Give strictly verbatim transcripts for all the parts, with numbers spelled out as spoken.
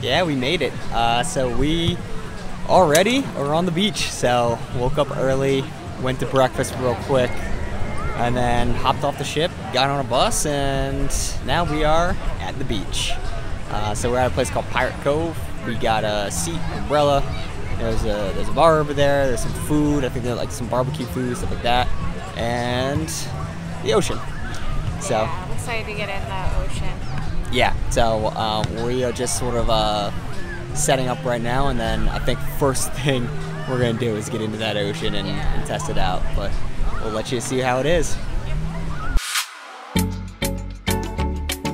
Yeah, we made it. Uh, so we already are on the beach. So woke up early, went to breakfast real quick, and then hopped off the ship, got on a bus, and now we are at the beach. Uh, so we're at a place called Pirate Cove. We got a seat, umbrella. There's a there's a bar over there. There's some food. I think there's like some barbecue food, stuff like that, and the ocean. So yeah, I'm excited to get in the ocean. Yeah. So um, we are just sort of uh, setting up right now, and then I think first thing we're gonna do is get into that ocean and, yeah. and test it out. But we'll let you see how it is. In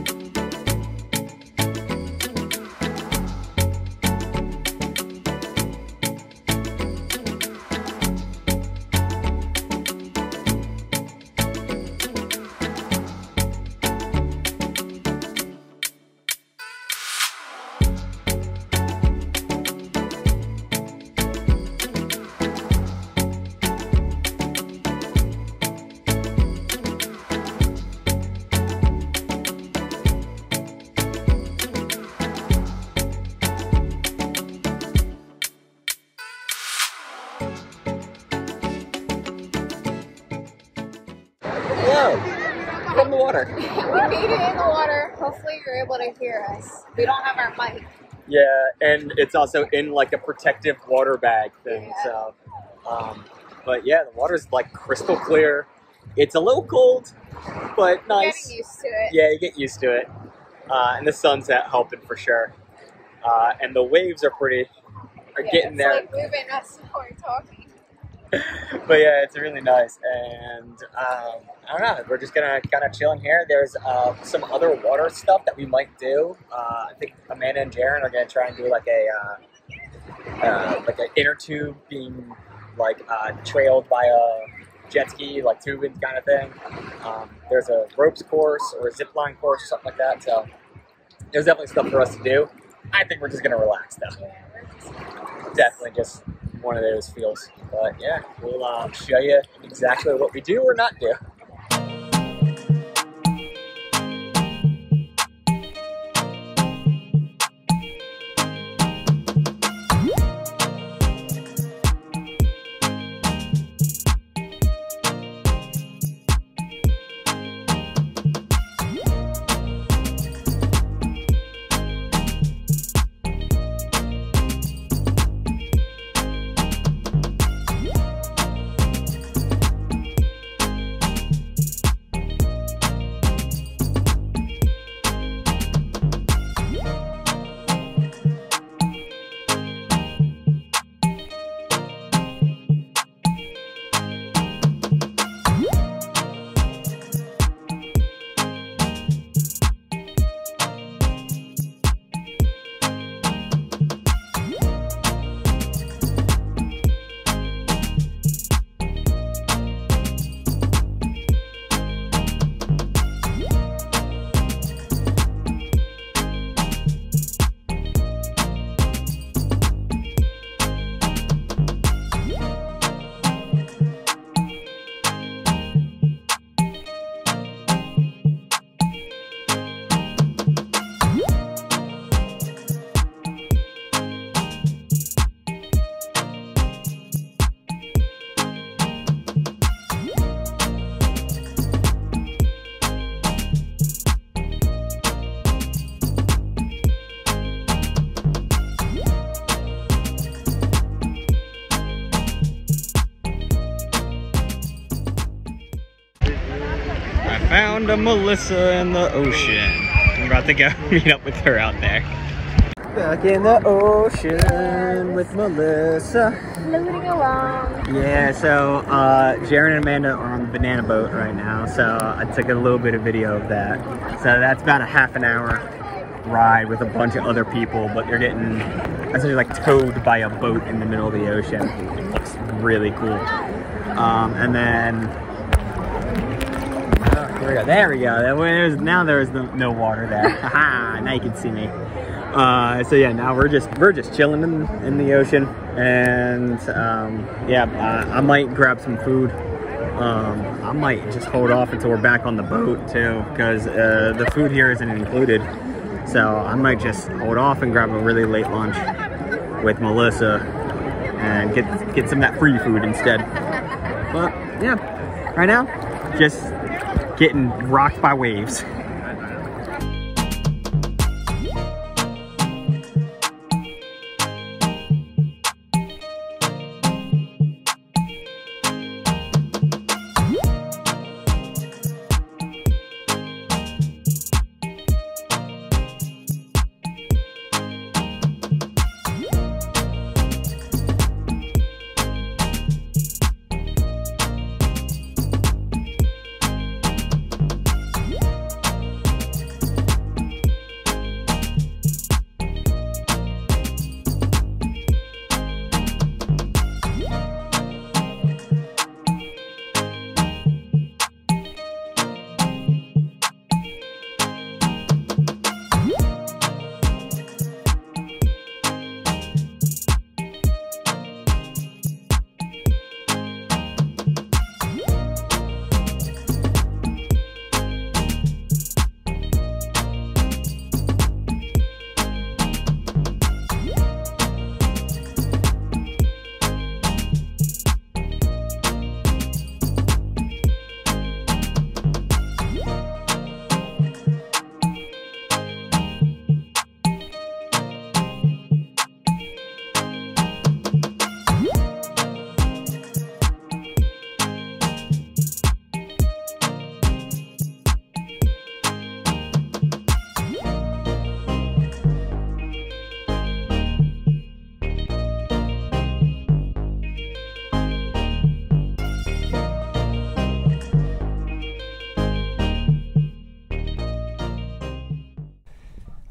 the water. We made it in the water. Hopefully you're able to hear us. We don't have our mic. Yeah, and it's also in like a protective water bag thing. Yeah. So, um, but yeah, the water's like crystal clear. It's a little cold, but nice. You're getting used to it. Yeah, you get used to it. Uh, and the sun's not helping for sure. Uh, and the waves are pretty, are yeah, getting it's there. It's like moving us while we're talking. But yeah, it's really nice, and um, I don't know, we're just gonna kind of chill in here. There's uh, some other water stuff that we might do. Uh, I think Amanda and Jaren are gonna try and do like a uh, uh, like an inner tube being like uh, trailed by a jet ski, like tubing kind of thing. Um, there's a ropes course or a zip line course or something like that. So there's definitely stuff for us to do. I think we're just gonna relax though. Definitely just one of those feels, but yeah, we'll uh, show you exactly what we do or not do. Found a Melissa in the ocean. I'm about to go meet up with her out there. Back in the ocean with Melissa. Floating along. Yeah, so uh, Jaren and Amanda are on the banana boat right now, so I took a little bit of video of that. So that's about a half an hour ride with a bunch of other people, but they're getting essentially like towed by a boat in the middle of the ocean. It looks really cool. Um, and then There we go. There we go. There's, now there's no, no water there. Haha, now you can see me. Uh, so yeah, now we're just we're just chilling in, in the ocean, and um, yeah, I, I might grab some food. Um, I might just hold off until we're back on the boat too, because uh, the food here isn't included. so I might just hold off and grab a really late lunch with Melissa and get get some of that free food instead. But yeah, right now, just getting rocked by waves.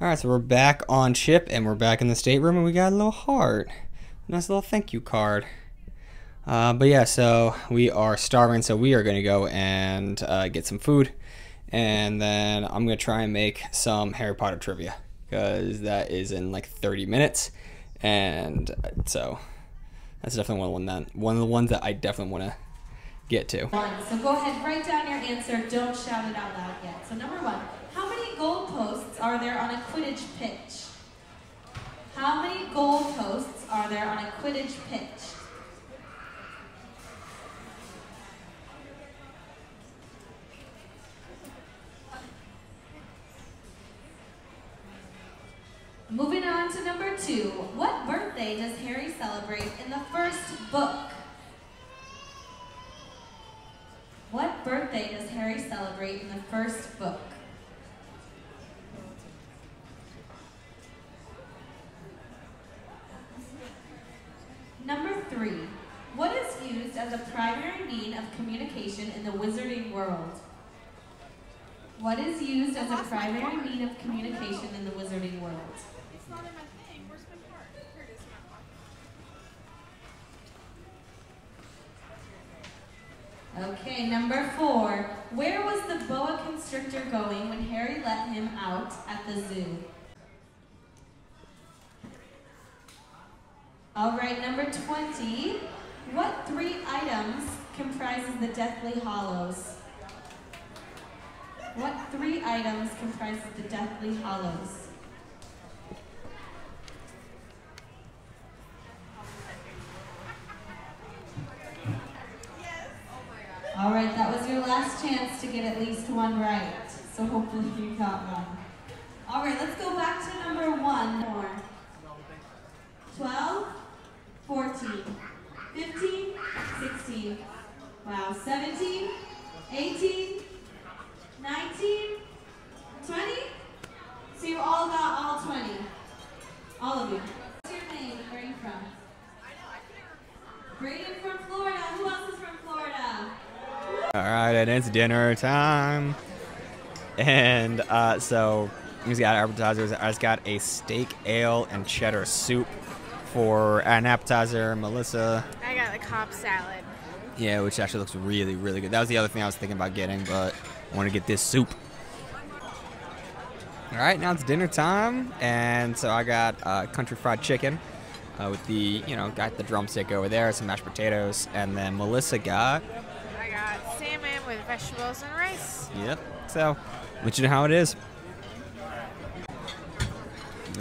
Alright, so we're back on ship, and we're back in the stateroom, and we got a little heart. Nice little thank you card. Uh, but yeah, so we are starving, so we are going to go and uh, get some food. And then I'm going to try and make some Harry Potter trivia, because that is in like thirty minutes. And so that's definitely one of, that, one of the ones that I definitely want to get to. So go ahead, write down your answer. Don't shout it out loud yet. So number one. How many goal posts are there on a Quidditch pitch? How many goal posts are there on a Quidditch pitch? Moving on to number two. What birthday does Harry celebrate in the first book? What birthday does Harry celebrate in the first book? Number three, what is used as a primary mean of communication in the wizarding world? What is used as a primary mean of communication in the wizarding world? It's not in my thing. Where's my card? Here it is. Okay, number four, where was the boa constrictor going when Harry let him out at the zoo? All right, number twenty. What three items comprises the Deathly Hallows? What three items comprises the Deathly Hallows? Yes. All right, that was your last chance to get at least one right. So hopefully you got one. All right, let's go back to number one more. twelve. fourteen, fifteen, sixteen, wow, seventeen, eighteen, nineteen, twenty. So you all got all twenty, all of you. What's your name and where are you from? I know, I can't remember. Braden from Florida. Who else is from Florida? All right, and it's dinner time. And uh, so we just got appetizers. I just got a steak, ale, and cheddar soup for an appetizer. Melissa, I got the Cobb salad. Yeah, which actually looks really, really good. That was the other thing I was thinking about getting, but I want to get this soup. All right, now it's dinner time, and so I got uh, country fried chicken uh, with the, you know, got the drumstick over there, some mashed potatoes, and then Melissa got. I got salmon with vegetables and rice. Yep. So, let you know how it is.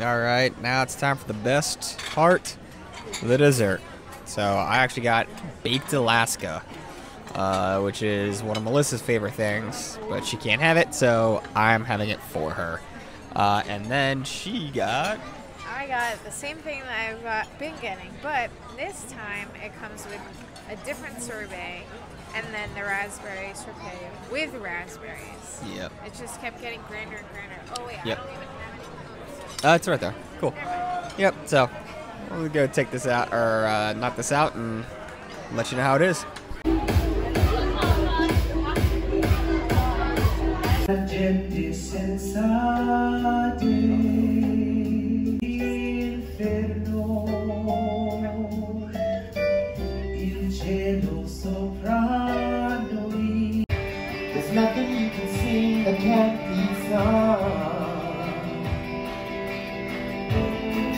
Alright, now it's time for the best part, the dessert. So I actually got baked Alaska, uh, which is one of Melissa's favorite things, but she can't have it, so I'm having it for her. Uh, and then she got... I got the same thing that I've got, been getting, but this time it comes with a different sorbet, and then the raspberry sorbet with raspberries. Yep. It just kept getting grander and grander. Oh wait, yep. I don't even have any clothes. Uh, it's right there. Cool. Yep, so we'll go take this out, or uh, knock this out, and let you know how it is. There's nothing you can sing that can't be sung.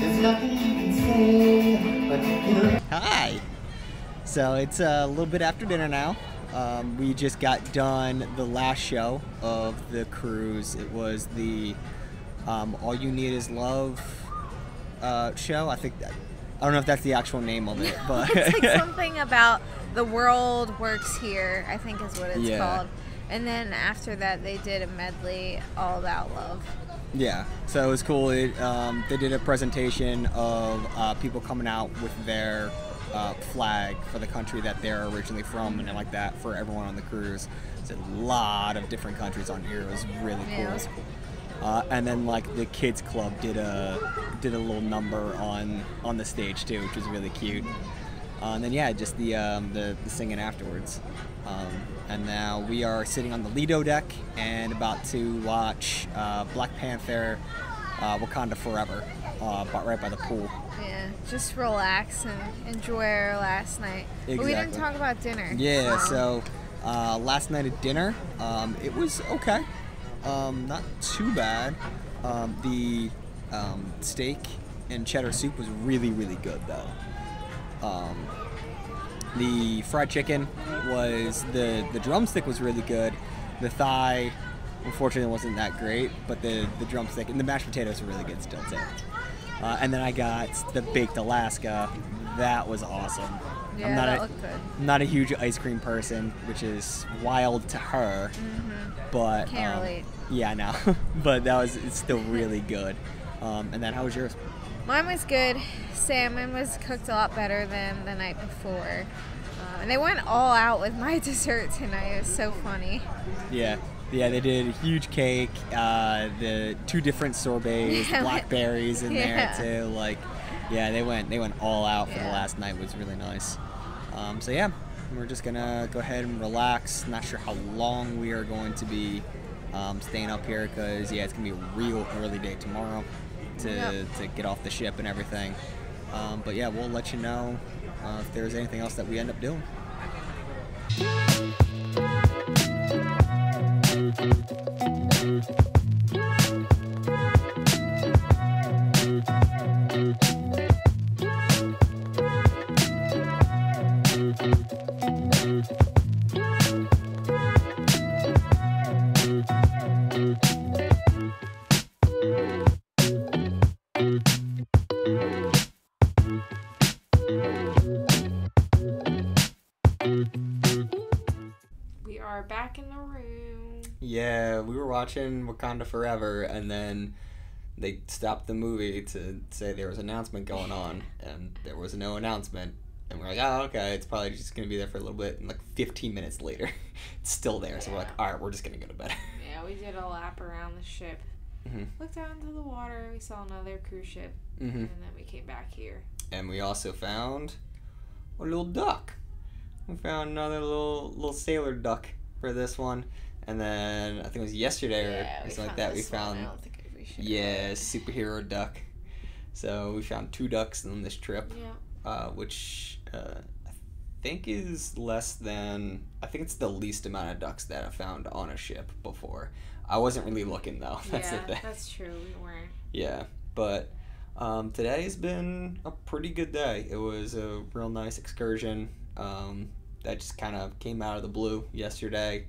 There's nothing you can say but you can. Hi! So it's a little bit after dinner now. Um, we just got done the last show of the cruise. It was the um, All You Need Is Love uh, show. I think that, I don't know if that's the actual name of it, but it's like something about the world works here, I think is what it's yeah. called. And then after that, they did a medley all about love. Yeah, so it was cool. It, um, they did a presentation of uh, people coming out with their Uh, flag for the country that they're originally from and like that for everyone on the cruise. It's a lot of different countries on here. It was really cool. Yeah, it was cool. Uh, and then like the kids club did a did a little number on on the stage too, which was really cute. Uh, and then yeah, just the um, the, the singing afterwards. Um, and now we are sitting on the Lido deck and about to watch uh, Black Panther, uh, Wakanda Forever. Uh, but right by the pool. Yeah, just relax and enjoy our last night. Exactly. But we didn't talk about dinner. Yeah, so, so uh, last night at dinner, um, it was okay. Um, not too bad. Um, the um, steak and cheddar soup was really, really good, though. Um, the fried chicken was, the, the drumstick was really good. The thigh, unfortunately, wasn't that great, but the, the drumstick and the mashed potatoes were really good still, too. Uh, and then I got the baked Alaska. That was awesome. Yeah, I'm not that a, looked good. I'm not a huge ice cream person, which is wild to her. Mm-hmm. But can't um, relate. Yeah, I know. But that was it's still really good. Um, and then how was yours? Mine was good. Salmon was cooked a lot better than the night before. Uh, and they went all out with my dessert tonight. It was so funny. Yeah. Yeah, they did a huge cake, uh, the two different sorbets, blackberries in yeah. there too. Like, yeah, they went they went all out for yeah. the last night. It was really nice. Um, so yeah, we're just gonna go ahead and relax. Not sure how long we are going to be um, staying up here because yeah, it's gonna be a real early day tomorrow to yep. to get off the ship and everything. Um, but yeah, we'll let you know uh, if there's anything else that we end up doing. We are back in the room. Yeah, we were watching Wakanda Forever, and then they stopped the movie to say there was an announcement going on, and there was no announcement. And we're like, oh, okay, it's probably just going to be there for a little bit, and like fifteen minutes later, it's still there. So yeah. we're like, all right, we're just going to go to bed. Yeah, we did a lap around the ship. Mm-hmm. Looked out into the water, we saw another cruise ship, mm-hmm. and then we came back here. And we also found a little duck. We found another little, little sailor duck for this one. And then I think it was yesterday yeah, or something like that. We found, I don't think we should yeah, superhero duck. So we found two ducks on this trip, yeah. uh, which uh, I think is less than I think it's the least amount of ducks that I found on a ship before. I wasn't really looking though. That's yeah, the thing. That's true. We weren't. Yeah, but um, today's been a pretty good day. It was a real nice excursion um, that just kind of came out of the blue yesterday.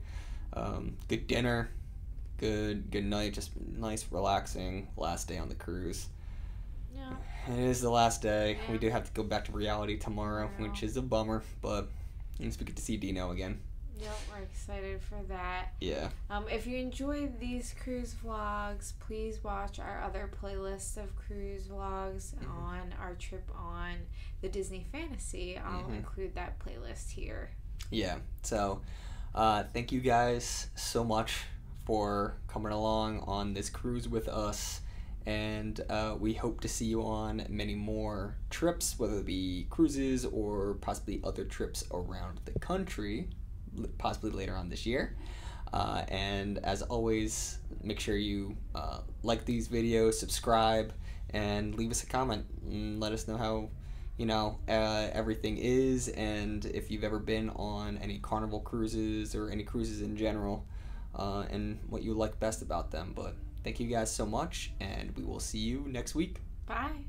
Um, good dinner, good good night, just nice relaxing last day on the cruise. Yeah. It is the last day. Yeah. We do have to go back to reality tomorrow, which is a bummer, but at least we get to see Dino again. Yep, we're excited for that. Yeah. Um, if you enjoyed these cruise vlogs, please watch our other playlists of cruise vlogs mm-hmm. on our trip on the Disney Fantasy. I'll mm-hmm. include that playlist here. Yeah. So, uh, thank you guys so much for coming along on this cruise with us. And uh, we hope to see you on many more trips, whether it be cruises or possibly other trips around the country, possibly later on this year. Uh, and as always, make sure you uh, like these videos, subscribe, and leave us a comment and let us know how you know uh, everything is, and if you've ever been on any Carnival cruises or any cruises in general, uh, and what you like best about them. But thank you guys so much, and we will see you next week. Bye.